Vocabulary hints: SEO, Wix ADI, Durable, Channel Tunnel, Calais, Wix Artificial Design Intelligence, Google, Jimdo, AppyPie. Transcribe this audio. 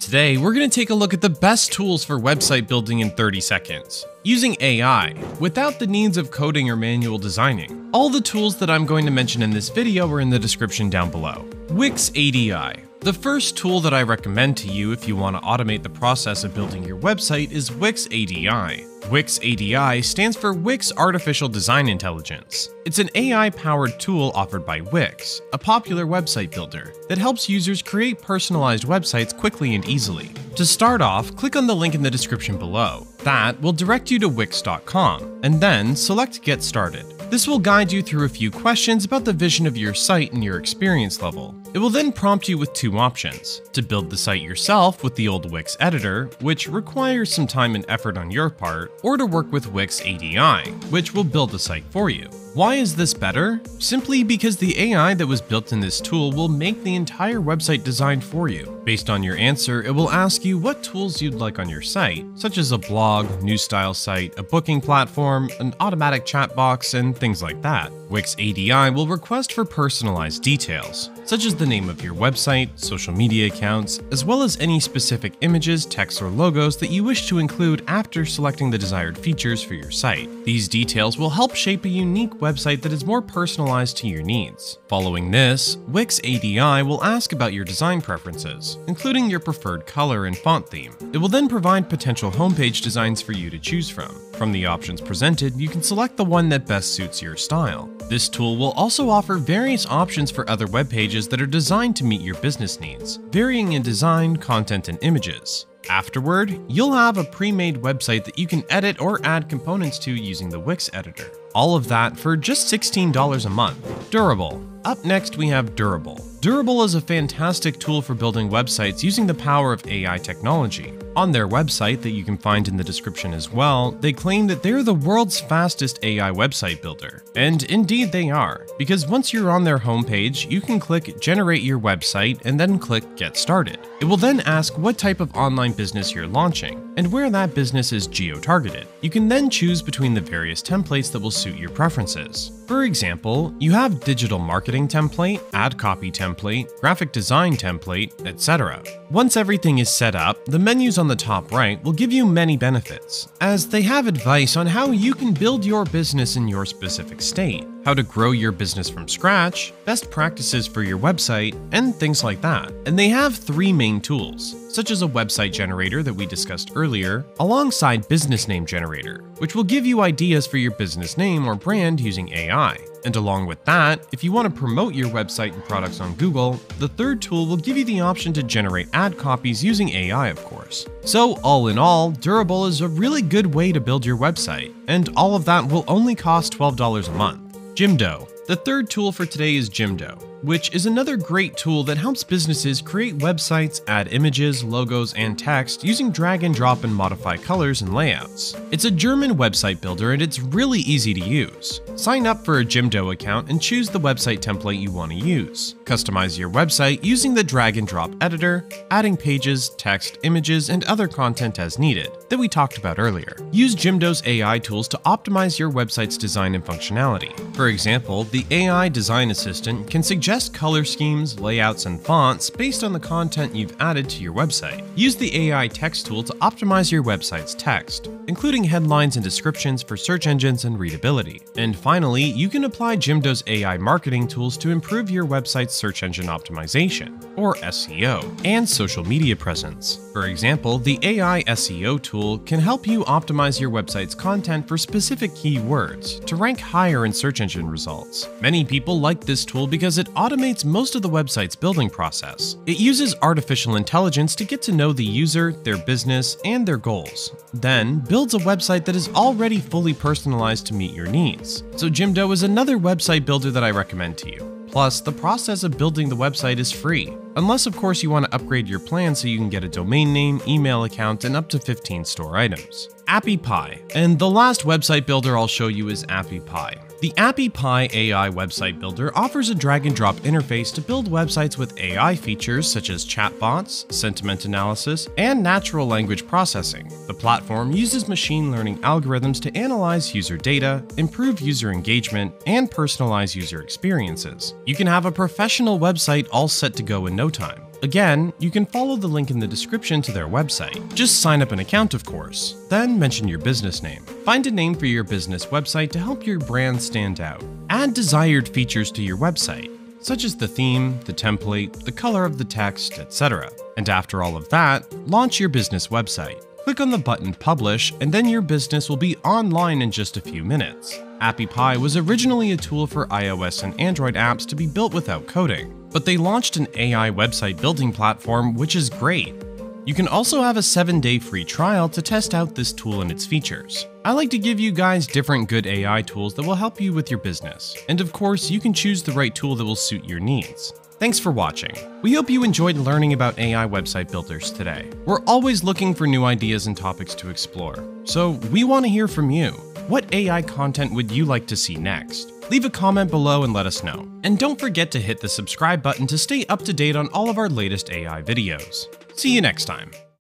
Today, we're going to take a look at the best tools for website building in 30 seconds, using AI, without the needs of coding or manual designing. All the tools that I'm going to mention in this video are in the description down below. Wix ADI. The first tool that I recommend to you if you want to automate the process of building your website is Wix ADI. Wix ADI stands for Wix Artificial Design Intelligence. It's an AI-powered tool offered by Wix, a popular website builder, that helps users create personalized websites quickly and easily. To start off, click on the link in the description below. That will direct you to wix.com, and then select Get Started. This will guide you through a few questions about the vision of your site and your experience level. It will then prompt you with two options: to build the site yourself with the old Wix editor, which requires some time and effort on your part, or to work with Wix ADI, which will build the site for you. Why is this better? Simply because the AI that was built in this tool will make the entire website design for you. Based on your answer, it will ask you what tools you'd like on your site, such as a blog, news style site, a booking platform, an automatic chat box, and things like that. Wix ADI will request for personalized details, such as the name of your website, social media accounts, as well as any specific images, text, or logos that you wish to include after selecting the desired features for your site. These details will help shape a unique website that is more personalized to your needs. Following this, Wix ADI will ask about your design preferences, including your preferred color and font theme. It will then provide potential homepage designs for you to choose from. From the options presented, you can select the one that best suits your style. This tool will also offer various options for other web pages that are designed to meet your business needs, varying in design, content, and images. Afterward, you'll have a pre-made website that you can edit or add components to using the Wix editor. All of that for just $16 a month. Durable. Up next, we have Durable. Durable is a fantastic tool for building websites using the power of AI technology. On their website that you can find in the description as well, they claim that they're the world's fastest AI website builder. And indeed they are, because once you're on their homepage, you can click Generate Your Website and then click Get Started. It will then ask what type of online business you're launching and where that business is geo-targeted. You can then choose between the various templates that will suit your preferences. For example, you have digital marketing template, ad copy template, graphic design template, etc. Once everything is set up, the menus on the top right will give you many benefits, as they have advice on how you can build your business in your specific state, how to grow your business from scratch, best practices for your website, and things like that. And they have three main tools, such as a website generator that we discussed earlier, alongside business name generator, which will give you ideas for your business name or brand using AI. And along with that, if you want to promote your website and products on Google, the third tool will give you the option to generate ad copies using AI, of course. So all in all, Durable is a really good way to build your website, and all of that will only cost $12 a month. Jimdo. The third tool for today is Jimdo, which is another great tool that helps businesses create websites, add images, logos, and text using drag and drop and modify colors and layouts. It's a German website builder and it's really easy to use. Sign up for a Jimdo account and choose the website template you want to use. Customize your website using the drag and drop editor, adding pages, text, images, and other content as needed that we talked about earlier. Use Jimdo's AI tools to optimize your website's design and functionality. For example, the AI design assistant can suggest color schemes, layouts, and fonts based on the content you've added to your website. Use the AI text tool to optimize your website's text, including headlines and descriptions for search engines and readability. And finally, you can apply Jimdo's AI marketing tools to improve your website's search engine optimization, or SEO, and social media presence. For example, the AI SEO tool can help you optimize your website's content for specific keywords to rank higher in search engine results. Many people like this tool because it automates most of the website's building process. It uses artificial intelligence to get to know the user, their business, and their goals, then builds a website that is already fully personalized to meet your needs. So Jimdo is another website builder that I recommend to you. Plus, the process of building the website is free, unless of course you want to upgrade your plan so you can get a domain name, email account, and up to 15 store items. AppyPie. And the last website builder I'll show you is AppyPie. The AppyPie AI website builder offers a drag and drop interface to build websites with AI features such as chatbots, sentiment analysis, and natural language processing. The platform uses machine learning algorithms to analyze user data, improve user engagement, and personalize user experiences. You can have a professional website all set to go in no time. Again, you can follow the link in the description to their website. Just sign up an account, of course, then mention your business name. Find a name for your business website to help your brand stand out. Add desired features to your website, such as the theme, the template, the color of the text, etc. And after all of that, launch your business website. Click on the button Publish, and then your business will be online in just a few minutes. AppyPie was originally a tool for iOS and Android apps to be built without coding, but they launched an AI website building platform, which is great. You can also have a 7-day free trial to test out this tool and its features. I like to give you guys different good AI tools that will help you with your business. And of course, you can choose the right tool that will suit your needs. Thanks for watching. We hope you enjoyed learning about AI website builders today. We're always looking for new ideas and topics to explore, so we want to hear from you. What AI content would you like to see next? Leave a comment below and let us know. And don't forget to hit the subscribe button to stay up to date on all of our latest AI videos. See you next time.